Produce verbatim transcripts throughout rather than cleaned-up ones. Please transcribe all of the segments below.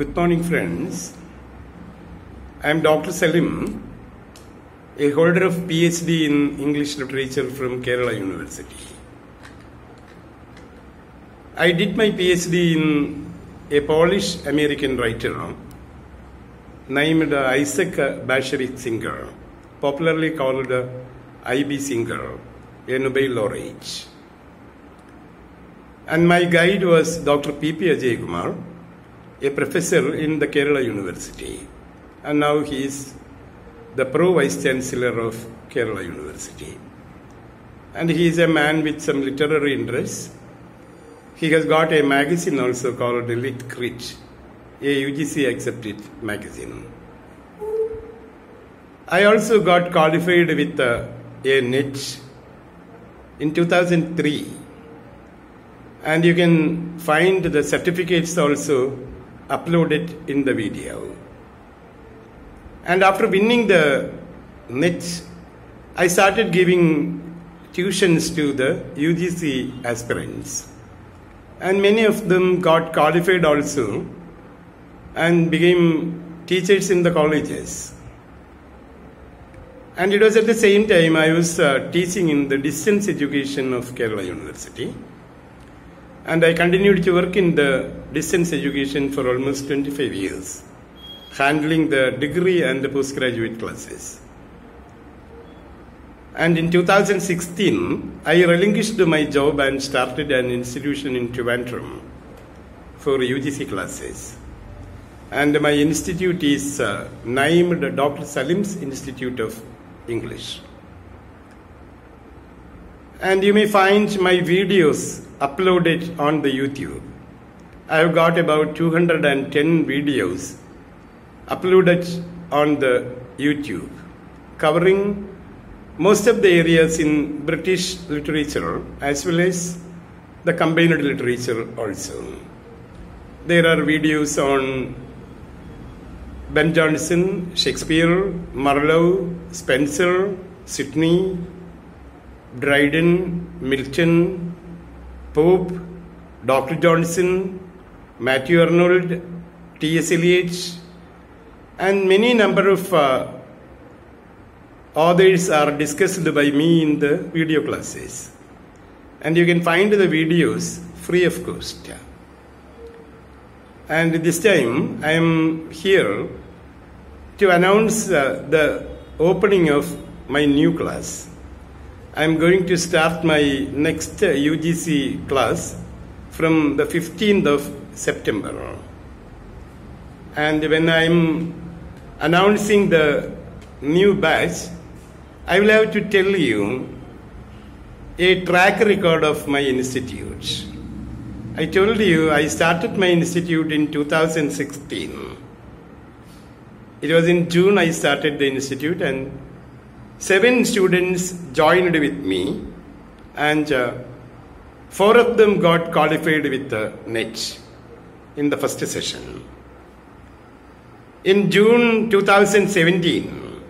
Good morning, friends. I am Doctor Salim, a holder of PhD in English literature from Kerala University. I did my PhD in a Polish-American writer named Isaac Bashevis Singer, popularly called I B Singer, a Nobel laureate. And my guide was Doctor P P Ajay Kumar, a professor in the Kerala University, and now he is the Pro-Vice Chancellor of Kerala University. And he is a man with some literary interests. He has got a magazine also called Lit Crit, a U G C accepted magazine. I also got qualified with uh, a N E T in two thousand three, and you can find the certificates also uploaded in the video. And after winning the N E T, I started giving tuitions to the U G C aspirants, and many of them got qualified also and became teachers in the colleges. And it was at the same time I was uh, teaching in the distance education of Kerala University, and I continued to work in the distance education for almost twenty-five years, handling the degree and the postgraduate classes. And in two thousand sixteen, I relinquished my job and started an institution in Trivandrum for U G C classes. And my institute is uh, named Doctor Salim's Institute of English. And you may find my videos uploaded on the YouTube. I have got about two hundred ten videos uploaded on the YouTube, covering most of the areas in British literature as well as the combined literature also. There are videos on Ben Jonson, Shakespeare, Marlowe, Spencer, Sydney, Dryden, Milton, Pope, Doctor Johnson, Matthew Arnold, T S Eliot, and many number of uh, others are discussed by me in the video classes. And you can find the videos free of cost. And this time I am here to announce uh, the opening of my new class. I am going to start my next uh, U G C class from the fifteenth of September. And when I am announcing the new batch, I will have to tell you a track record of my institute. I told you I started my institute in two thousand sixteen. It was in June I started the institute, and seven students joined with me, and uh, four of them got qualified with the N E T in the first session. In June two thousand seventeen,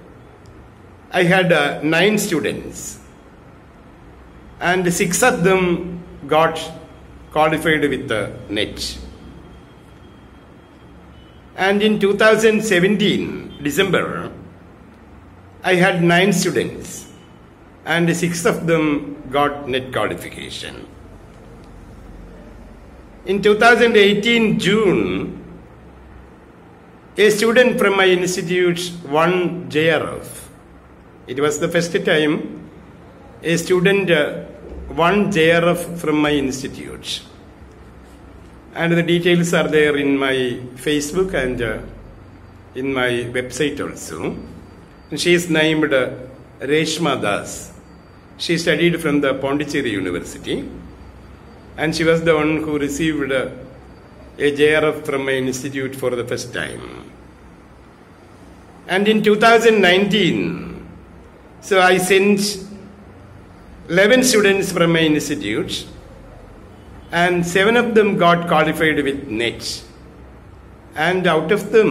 I had uh, nine students, and six of them got qualified with the N E T. And in two thousand seventeen, December, I had nine students, and six of them got N E T qualification. In two thousand eighteen, June, a student from my institute won J R F. It was the first time a student won J R F from my institute. And the details are there in my Facebook and in my website also. She is named Reshma Das. She studied from the Pondicherry University, and she was the one who received a J R F from my institute for the first time. And in two thousand nineteen, so I sent eleven students from my institute, and seven of them got qualified with N E T. And out of them,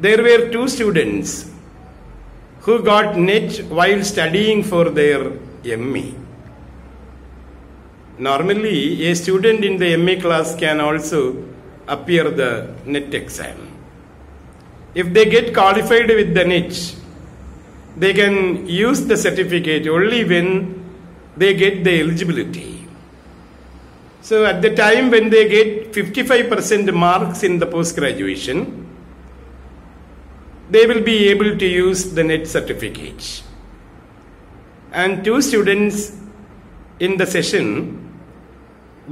there were two students who got N E T while studying for their M E Normally, a student in the M A class can also appear the NET exam. If they get qualified with the NET, they can use the certificate only when they get the eligibility. So at the time when they get fifty-five percent marks in the post-graduation, they will be able to use the NET certificate. And two students in the session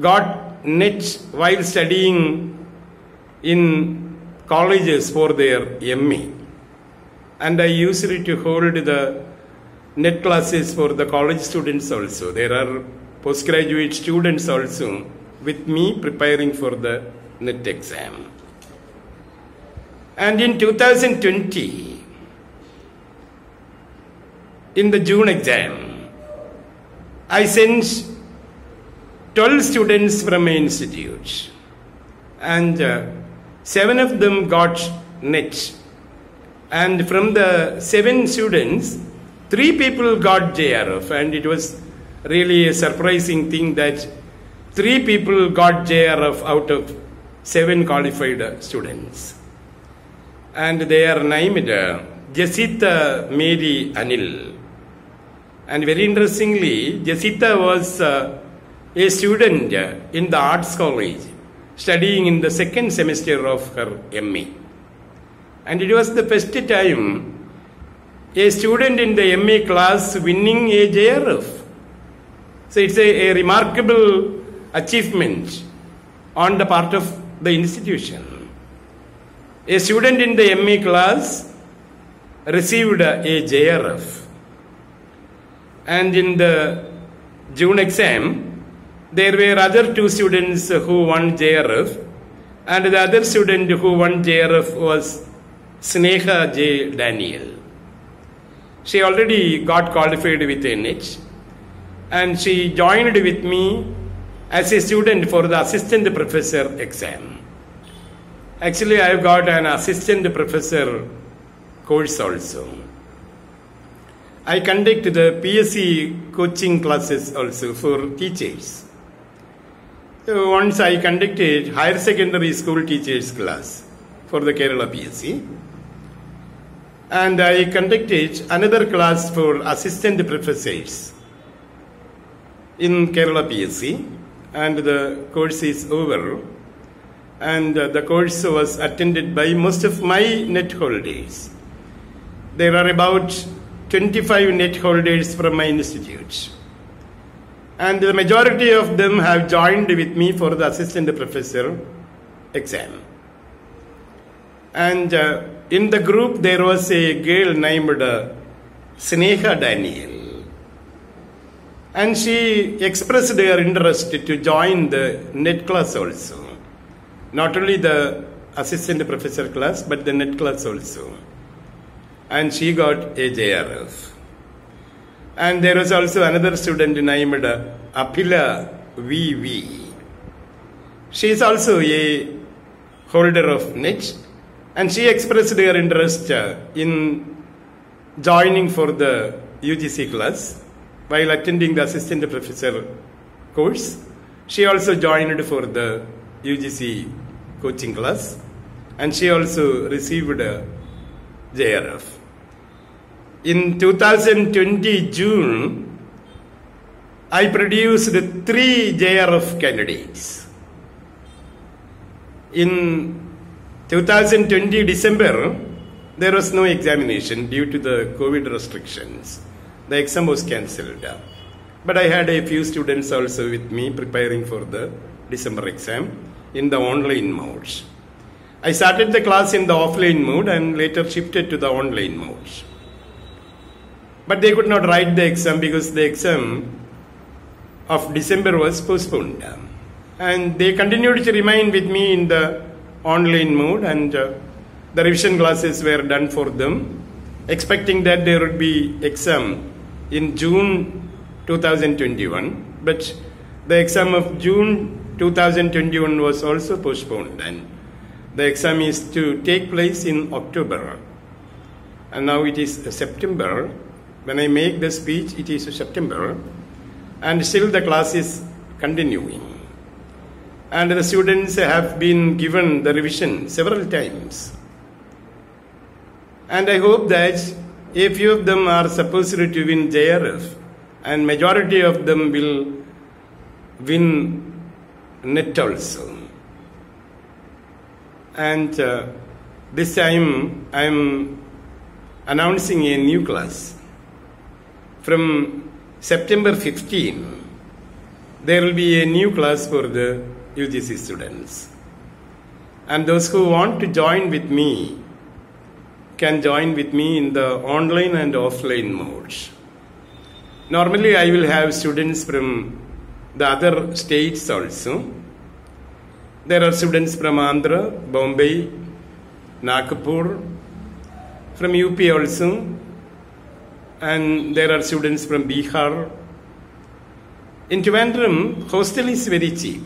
got NET while studying in colleges for their M E And I usually to hold the NET classes for the college students also. There are postgraduate students also with me preparing for the NET exam. And in two thousand twenty, in the June exam, I sent twelve students from my institute, and uh, seven of them got NET. And from the seven students, three people got J R F, and it was really a surprising thing that three people got J R F out of seven qualified students. And they are named Jasita Mary Anil. And very interestingly, Jasita was uh, a student in the arts college, studying in the second semester of her M A And it was the first time a student in the M A class winning a J R F. So it's a, a remarkable achievement on the part of the institution. A student in the M A class received a, a J R F. And in the June exam, there were other two students who won J R F, and the other student who won J R F was Sneha J. Daniel. She already got qualified with N H, and she joined with me as a student for the assistant professor exam. Actually, I have got an assistant professor course also. I conduct the P S C coaching classes also for teachers. So once I conducted higher secondary school teachers class for the Kerala P S C, and I conducted another class for assistant professors in Kerala P S C, and the course is over, and the course was attended by most of my NET holders. There are about twenty-five NET holders from my institute, and the majority of them have joined with me for the assistant professor exam. And uh, in the group, there was a girl named uh, Sneha Daniel. And she expressed her interest to join the NET class also. Not only the assistant professor class, but the NET class also. And she got a J R F. And there was also another student named uh, Apila V V. She is also a holder of NET. And she expressed her interest in joining for the U G C class while attending the assistant professor course. She also joined for the U G C coaching class, and she also received a J R F. In two thousand twenty June, I produced three J R F candidates. In two thousand twenty December, there was no examination due to the COVID restrictions. The exam was cancelled. But I had a few students also with me preparing for the December exam in the online mode. I started the class in the offline mode and later shifted to the online mode. But they could not write the exam because the exam of December was postponed. And they continued to remain with me in the online mode, and uh, the revision classes were done for them, expecting that there would be exam in June two thousand twenty-one, but the exam of June two thousand twenty-one was also postponed, and the exam is to take place in October, and now it is September. When I make the speech, it is September, and still the class is continuing. and the students have been given the revision several times. And I hope that a few of them are supposed to win J R F and majority of them will win NET also. And uh, this time I am announcing a new class. From September fifteenth, there will be a new class for the U G C students. And those who want to join with me can join with me in the online and offline modes. Normally I will have students from the other states also. There are students from Andhra, Bombay, Nagpur, from U P also, and there are students from Bihar. In Trivandrum, hostel is very cheap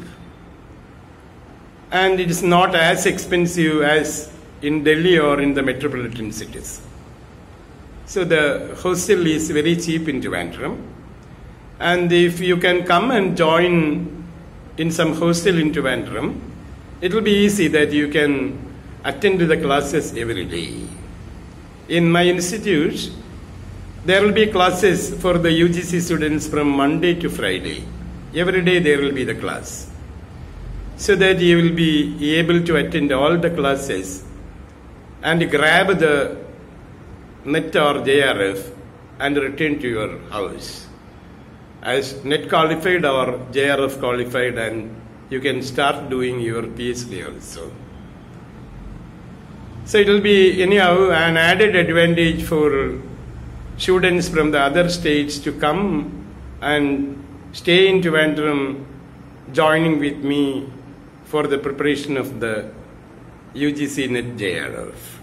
and it is not as expensive as in Delhi or in the metropolitan cities. So the hostel is very cheap in Trivandrum, and if you can come and join in some hostel in Trivandrum, it will be easy that you can attend the classes every day. In my institute, there will be classes for the U G C students from Monday to Friday. Every day there will be the class, so that you will be able to attend all the classes and grab the NET or J R F and return to your house as NET qualified or J R F qualified, and you can start doing your P S C also. So it will be anyhow an added advantage for students from the other states to come and stay in Trivandrum, joining with me for the preparation of the U G C NET J R F.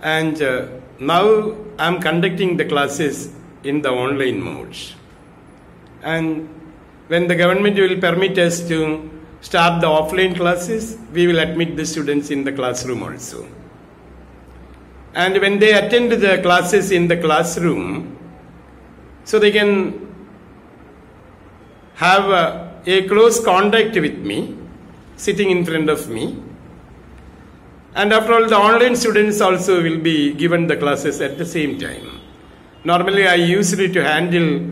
And uh, now I am conducting the classes in the online modes. And when the government will permit us to start the offline classes, we will admit the students in the classroom also. And when they attend the classes in the classroom, so they can have a, a close contact with me, sitting in front of me. And after all, the online students also will be given the classes at the same time. Normally I used to handle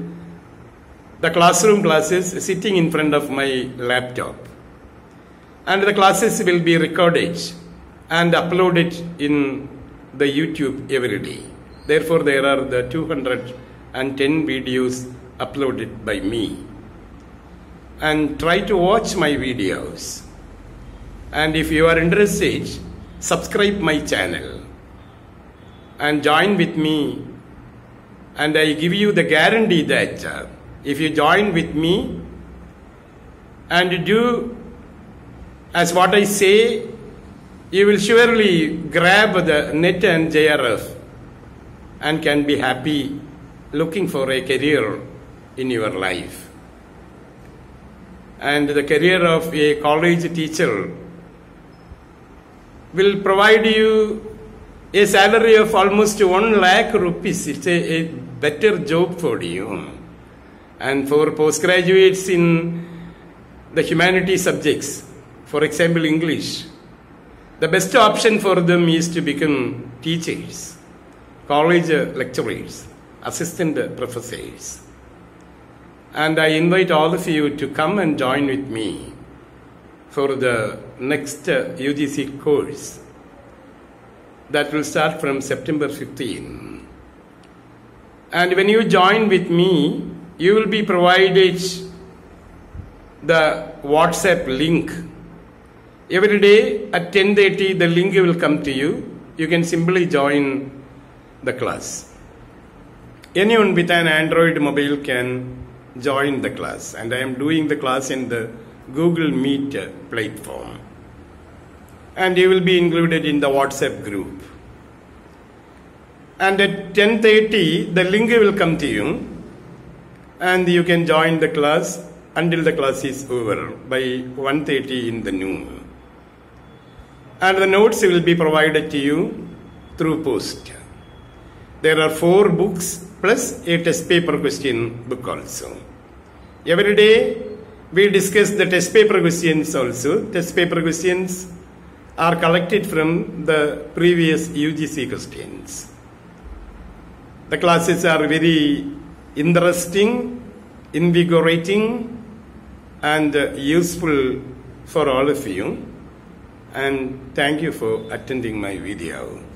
the classroom classes sitting in front of my laptop. And the classes will be recorded and uploaded in the YouTube every day. Therefore, there are the two hundred ten videos uploaded by me. And try to watch my videos. And if you are interested, subscribe my channel and join with me. And I give you the guarantee that uh, if you join with me and do as what I say, you will surely grab the NET and J R F and can be happy looking for a career in your life. And the career of a college teacher will provide you a salary of almost one lakh rupees. It's a, a better job for you. And for postgraduates in the humanities subjects, for example English, the best option for them is to become teachers, college lecturers, assistant professors. And I invite all of you to come and join with me for the next U G C course that will start from September fifteenth. And when you join with me, you will be provided the WhatsApp link. Every day at ten thirty, the link will come to you. You can simply join the class. Anyone with an Android mobile can join the class. And I am doing the class in the Google Meet platform. And you will be included in the WhatsApp group. And at ten thirty, the link will come to you. And you can join the class until the class is over by one thirty in the noon. And the notes will be provided to you through post. There are four books plus a test paper question book also. Every day we discussed the test paper questions also. Test paper questions are collected from the previous U G C questions. The classes are very interesting, invigorating, and useful for all of you. And thank you for attending my video.